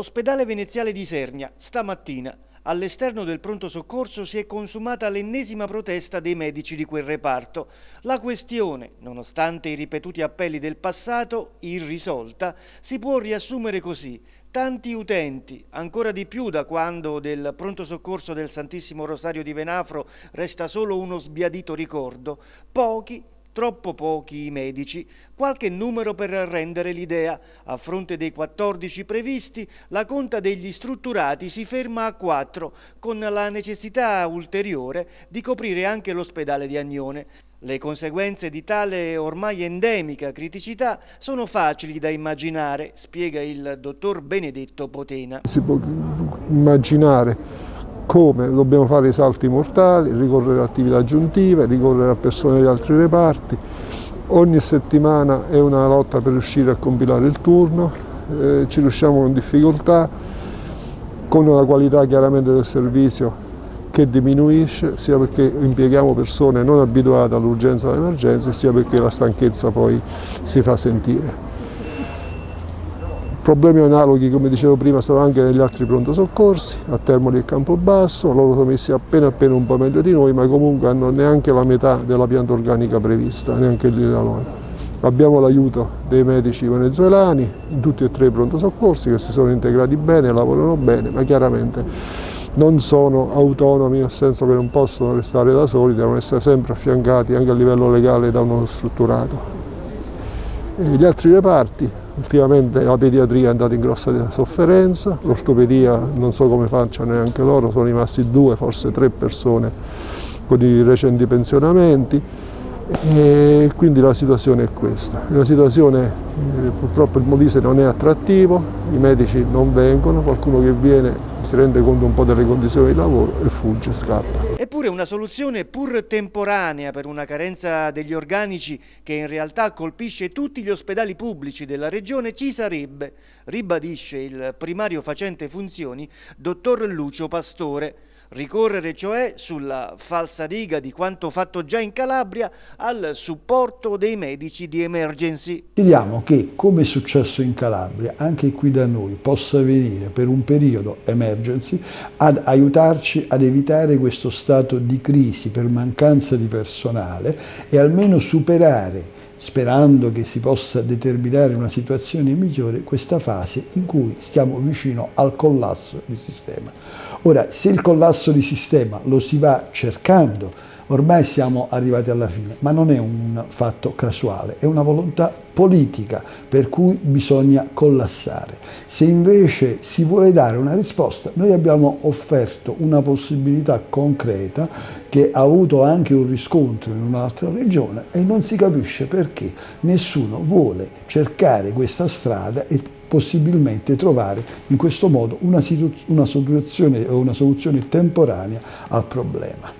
Ospedale veneziale di Isernia, stamattina, all'esterno del pronto soccorso si è consumata l'ennesima protesta dei medici di quel reparto. La questione, nonostante i ripetuti appelli del passato, irrisolta, si può riassumere così. Tanti utenti, ancora di più da quando del pronto soccorso del Santissimo Rosario di Venafro resta solo uno sbiadito ricordo, pochi, troppo pochi i medici, qualche numero per rendere l'idea. A fronte dei 14 previsti, la conta degli strutturati si ferma a 4, con la necessità ulteriore di coprire anche l'ospedale di Agnone. Le conseguenze di tale ormai endemica criticità sono facili da immaginare, spiega il dottor Benedetto Potena. Si può immaginare come dobbiamo fare i salti mortali, ricorrere a attività aggiuntive, ricorrere a persone di altri reparti. Ogni settimana è una lotta per riuscire a compilare il turno, ci riusciamo con difficoltà, con una qualità chiaramente del servizio che diminuisce, sia perché impieghiamo persone non abituate all'urgenza e all'emergenza, sia perché la stanchezza poi si fa sentire. Problemi analoghi, come dicevo prima, sono anche negli altri pronto soccorsi, a Termoli e Campobasso. Loro sono messi appena un po' meglio di noi, ma comunque hanno neanche la metà della pianta organica prevista, neanche lì da noi. Abbiamo l'aiuto dei medici venezuelani, in tutti e tre i pronto soccorsi, che si sono integrati bene, lavorano bene, ma chiaramente non sono autonomi, nel senso che non possono restare da soli, devono essere sempre affiancati anche a livello legale da uno strutturato. E gli altri reparti, ultimamente la pediatria è andata in grossa sofferenza, l'ortopedia non so come facciano neanche loro, sono rimasti 2, forse 3 persone con i recenti pensionamenti e quindi la situazione è questa. La situazione purtroppo il Molise non è attrattivo, i medici non vengono, qualcuno che viene si rende conto un po' delle condizioni di lavoro e fugge, scappa. Eppure una soluzione pur temporanea per una carenza degli organici che in realtà colpisce tutti gli ospedali pubblici della regione ci sarebbe, ribadisce il primario facente funzioni, dottor Lucio Pastore. Ricorrere cioè sulla falsariga di quanto fatto già in Calabria al supporto dei medici di emergency. Chiediamo che, come è successo in Calabria, anche qui da noi possa venire per un periodo emergency ad aiutarci ad evitare questo stato di crisi per mancanza di personale e almeno superare, sperando che si possa determinare una situazione migliore, questa fase in cui stiamo vicino al collasso di sistema. Ora, se il collasso di sistema lo si va cercando, ormai siamo arrivati alla fine, ma non è un fatto casuale, è una volontà politica per cui bisogna collassare. Se invece si vuole dare una risposta, noi abbiamo offerto una possibilità concreta che ha avuto anche un riscontro in un'altra regione e non si capisce perché nessuno vuole cercare questa strada e possibilmente trovare in questo modo una soluzione temporanea al problema.